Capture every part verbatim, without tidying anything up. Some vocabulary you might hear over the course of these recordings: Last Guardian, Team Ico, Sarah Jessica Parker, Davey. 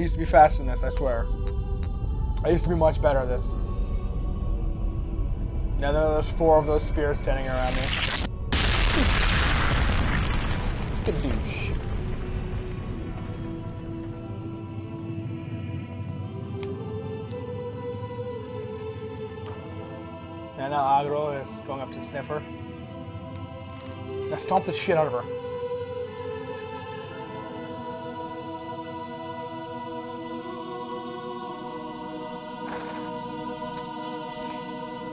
used to be faster than this, I swear. I used to be much better at this. Now there's four of those spirits standing around me. It's a douche. And now Agro is going up to Sniffer. Now stomp the shit out of her.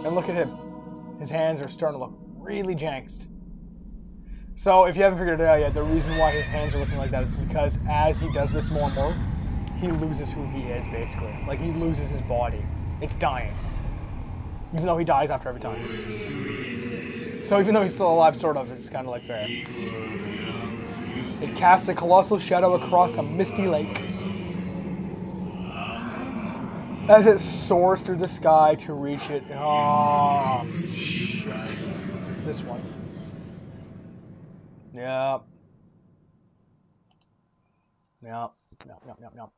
And look at him. His hands are starting to look really janked. So if you haven't figured it out yet, the reason why his hands are looking like that is because as he does this more and more, he loses who he is, basically. Like, he loses his body. It's dying. Even though he dies after every time. So even though he's still alive, sort of, it's kind of like fair. It casts a colossal shadow across a misty lake. As it soars through the sky to reach it. Oh, shit. This one. Yep. Yep. No, no, no, no.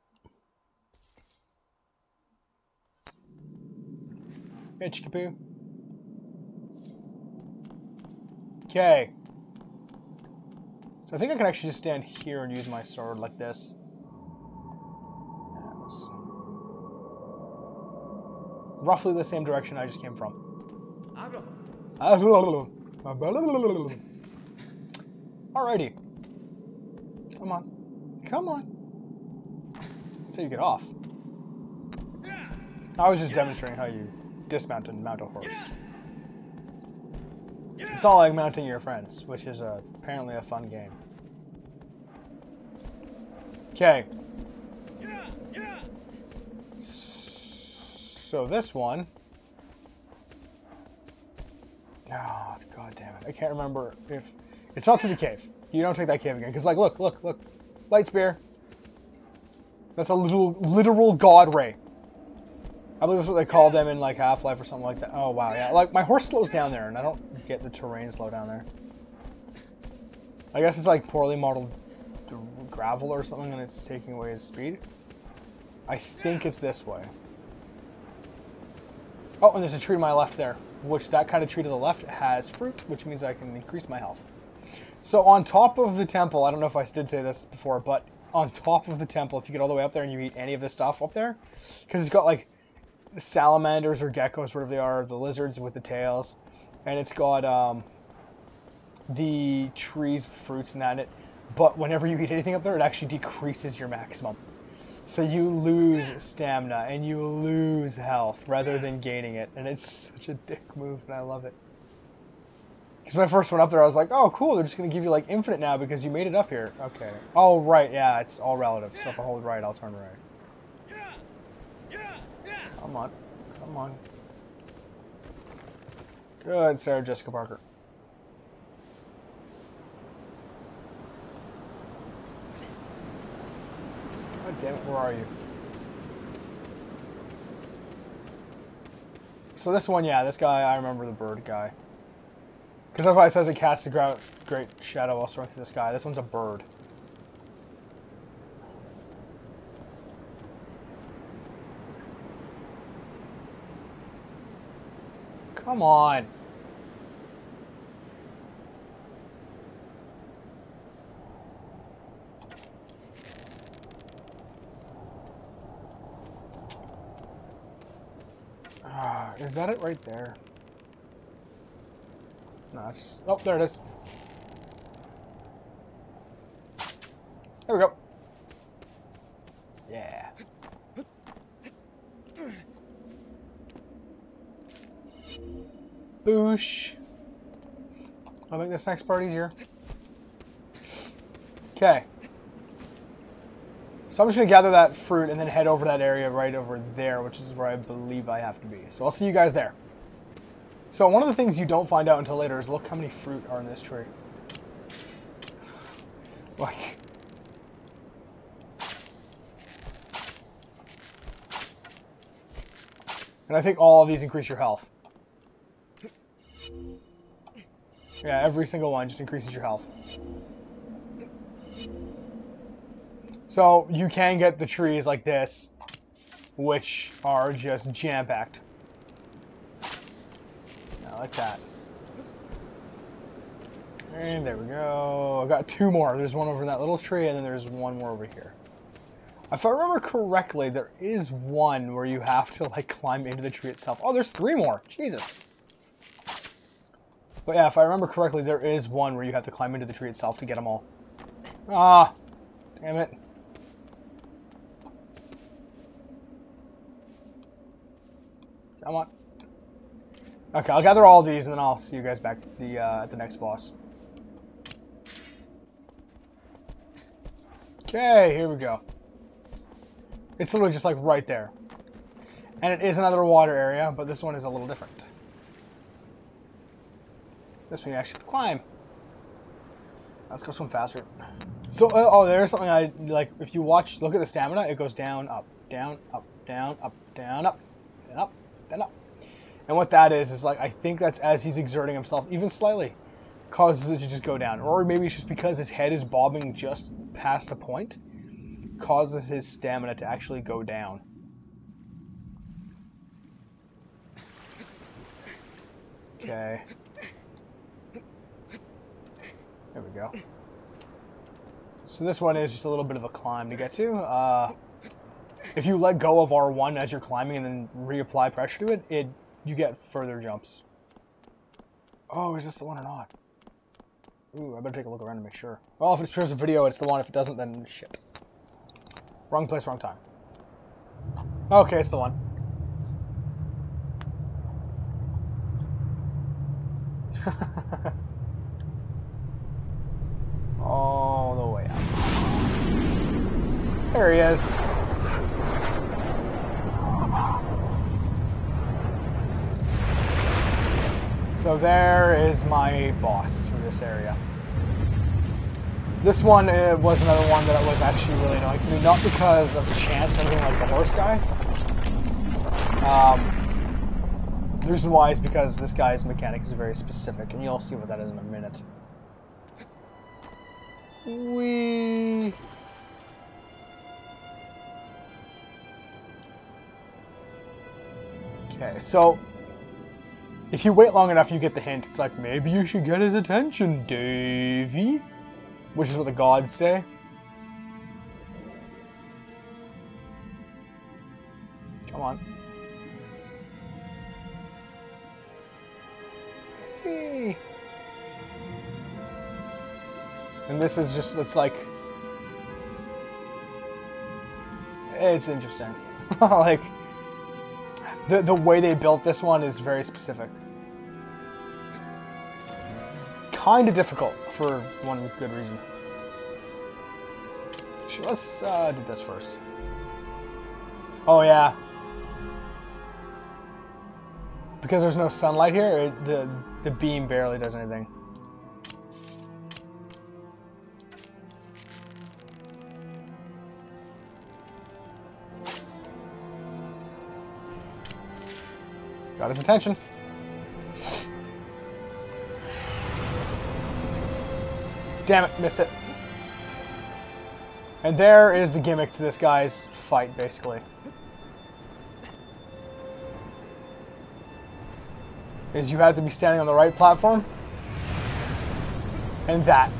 Hey, Chickapoo. Okay. So I think I can actually just stand here and use my sword like this. Roughly the same direction I just came from. Alrighty. Come on. Come on. That's how you get off. I was just demonstrating how you dismount and mount a horse. It's all like mounting your friends, which is uh, apparently a fun game. Okay. So this one, oh, god damn it, I can't remember if, it's not through the cave. You don't take that cave again, because like, look, look, look, light spear. That's a little, literal god ray. I believe that's what they call them in like Half-Life or something like that. Oh wow, yeah, like my horse slows down there and I don't get the terrain slow down there. I guess it's like poorly modeled gravel or something and it's taking away his speed. I think it's this way. Oh, and there's a tree to my left there, which that kind of tree to the left has fruit, which means I can increase my health. So on top of the temple, I don't know if I did say this before, but on top of the temple, if you get all the way up there and you eat any of this stuff up there, because it's got like salamanders or geckos, whatever they are, the lizards with the tails, and it's got um, the trees with fruits and that in it, but whenever you eat anything up there, it actually decreases your maximum. So you lose stamina and you lose health rather than gaining it. And it's such a dick move and I love it. Because when I first went up there, I was like, oh cool, they're just going to give you like infinite now because you made it up here. Okay. Oh right, yeah, it's all relative. So if I hold right, I'll turn right. Come on. Come on. Good, Sarah Jessica Parker. God damn it, where are you? So this one, yeah, this guy, I remember the bird guy. Because that's why it says it casts a great shadow all through this guy. This one's a bird. Come on. Is that it right there? No, it's just, oh, there it is. There we go. Yeah. Boosh. I'll make this next part easier. Okay. So I'm just going to gather that fruit and then head over that area right over there, which is where I believe I have to be. So I'll see you guys there. So one of the things you don't find out until later is look how many fruit are in this tree. Like. And I think all of these increase your health. Yeah, every single one just increases your health. So you can get the trees like this, which are just jam-packed. I like that. And there we go. I've got two more. There's one over in that little tree, and then there's one more over here. If I remember correctly, there is one where you have to, like, climb into the tree itself. Oh, there's three more. Jesus. But yeah, if I remember correctly, there is one where you have to climb into the tree itself to get them all. Ah, damn it. Come on. Okay, I'll gather all these, and then I'll see you guys back at the, uh, at the next boss. Okay, here we go. It's literally just like right there. And it is another water area, but this one is a little different. This one you actually climb. Let's go swim faster. So, uh, oh, there's something I, like, if you watch, look at the stamina, it goes down, up, down, up, down, up, down, up, then up, then up. And what that is, is like, I think that's as he's exerting himself, even slightly, causes it to just go down. Or maybe it's just because his head is bobbing just past a point, causes his stamina to actually go down. Okay. There we go. So this one is just a little bit of a climb to get to. Uh, if you let go of R one as you're climbing and then reapply pressure to it, it you get further jumps. Oh, is this the one or not? Ooh, I better take a look around and make sure. Well, if it appears in the video, it's the one. If it doesn't, then shit. Wrong place, wrong time. Okay, it's the one. All the way up. There he is. So there is my boss for this area. This one it was another one that was actually really annoying to me, not because of chance or anything like the horse guy. Um, the reason why is because this guy's mechanic is very specific, and you'll see what that is in a minute. Whee! Okay, so if you wait long enough, you get the hint. It's like, maybe you should get his attention, Davey. Which is what the gods say. Come on. Hey. And this is just, it's like, it's interesting. Like, the, the way they built this one is very specific. Kind of difficult for one good reason. So let's uh, do this first. Oh yeah, because there's no sunlight here, it, the the beam barely does anything. Got his attention. Damn it, missed it. And there is the gimmick to this guy's fight, basically. Is you have to be standing on the right platform. And that.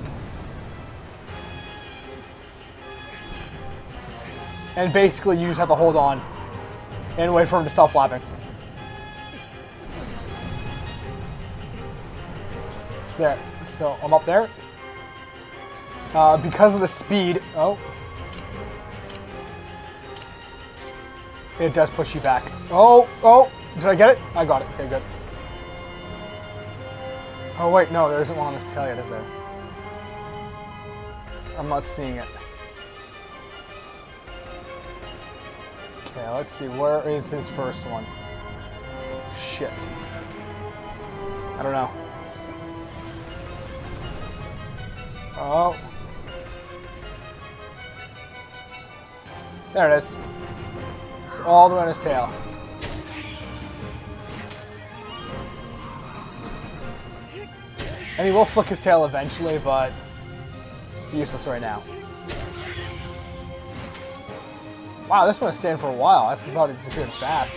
And basically you just have to hold on and wait for him to stop flapping. There, so I'm up there. Uh, because of the speed, oh, it does push you back. Oh, oh, did I get it? I got it. Okay, good. Oh wait, no, there isn't one on this tail yet, is there? I'm not seeing it. Okay, let's see. Where is his first one? Shit. I don't know. Oh. There it is. It's all the way on his tail. And he will flick his tail eventually, but useless right now. Wow, this one is staying for a while. I thought it disappeared fast.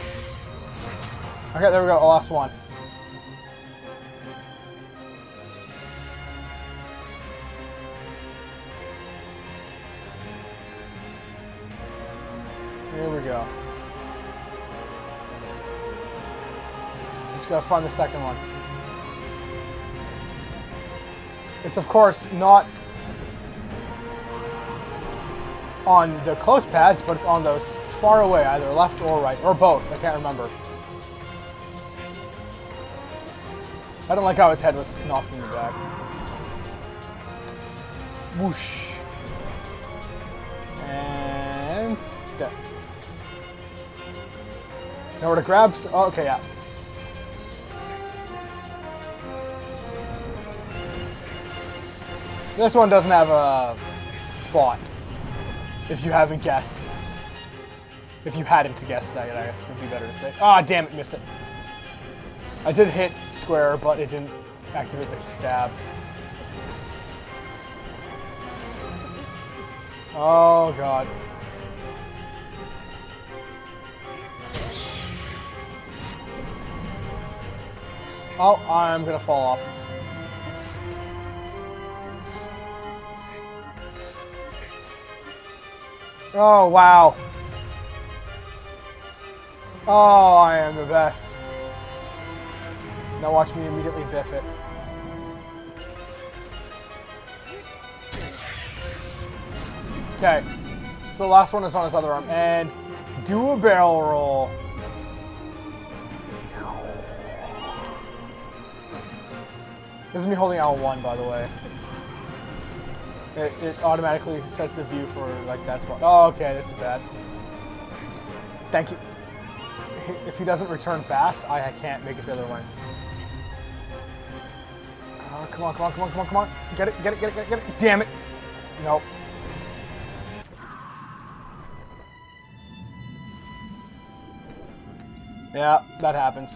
Okay, there we go. I lost one. Here we go. Just gotta find the second one. It's of course not on the close pads, but it's on those far away, either left or right, or both. I can't remember. I don't like how his head was knocking me back. Whoosh. And... dead. Now where to grab... oh, okay, yeah. This one doesn't have a spot. If you haven't guessed. If you hadn't guessed, I guess it would be better to say. Ah, damn it, missed it. I did hit square, but it didn't activate the stab. Oh, God. Oh, I'm gonna fall off. Oh, wow. Oh, I am the best. Now watch me immediately biff it. Okay. So the last one is on his other arm. And do a barrel roll. This is me holding L one, by the way. It, it automatically sets the view for, like, that spot. Oh, okay, this is bad. Thank you. If he doesn't return fast, I, I can't make his other one. Oh, come on, come on, come on, come on, come on. Get it, get it, get it, get it, get it. Damn it. Nope. Yeah, that happens.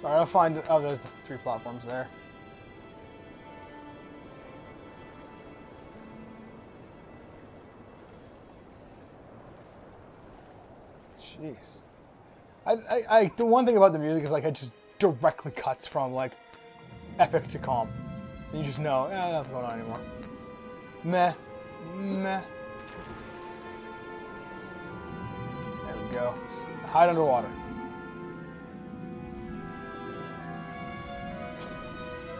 Sorry, I'll find... oh, there's the three platforms there. Jeez. I, I, I, the one thing about the music is, like, it just directly cuts from, like, epic to calm. And you just know, eh, nothing going on anymore. Meh. Meh. There we go. Hide underwater.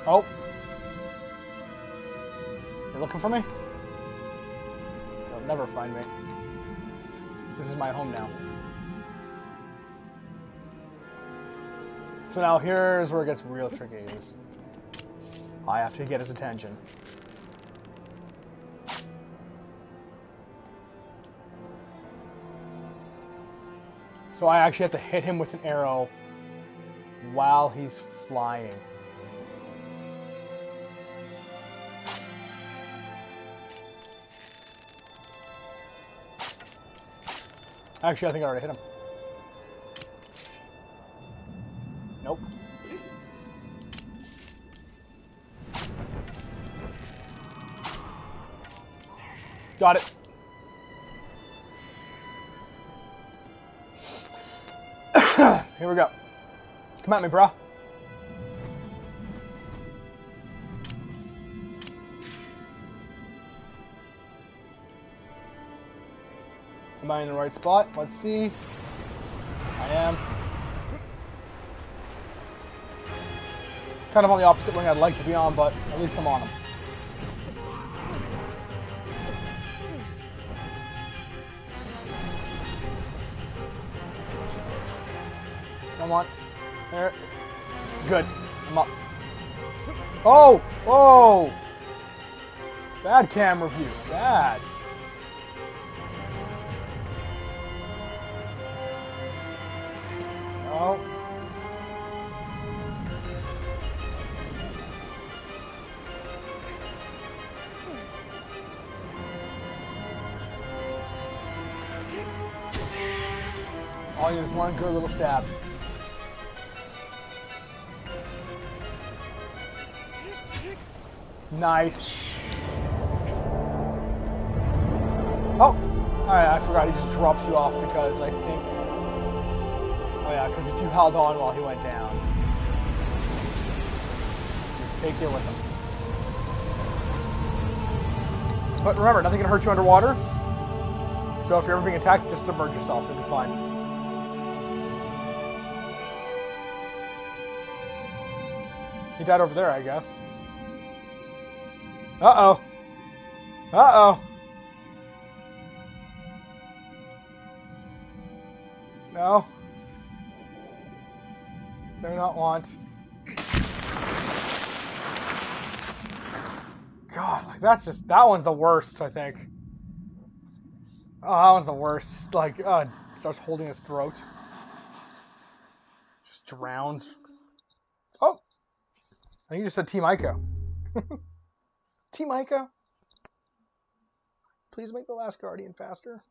Oh. You're looking for me? You'll never find me. This is my home now. So now here's where it gets real tricky. Is I have to get his attention. So I actually have to hit him with an arrow while he's flying. Actually, I think I already hit him. Nope. Got it. Here we go. Come at me, brah. Am I in the right spot? Let's see. I am. Kind of on the opposite wing I'd like to be on, but at least I'm on him. Come on. There. Good. I'm up. Oh! Oh! Bad camera view. Bad. Oh. All you need is one good little stab. Nice. Oh, alright, I forgot he just drops you off because I think... Oh yeah, because if you held on while he went down, you'd take you with him. But remember, nothing can hurt you underwater. So if you're ever being attacked, just submerge yourself, it'll be fine. He died over there, I guess. Uh-oh. Uh-oh. No. Do not want. God, like that's just, that one's the worst, I think. Oh, that one's the worst. Like, uh, starts holding his throat. Just drowns. Oh! I think you just said Team Ico. Team Ico? Please make the Last Guardian faster.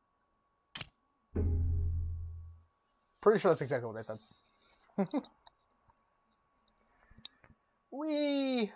Pretty sure that's exactly what I said. Wee!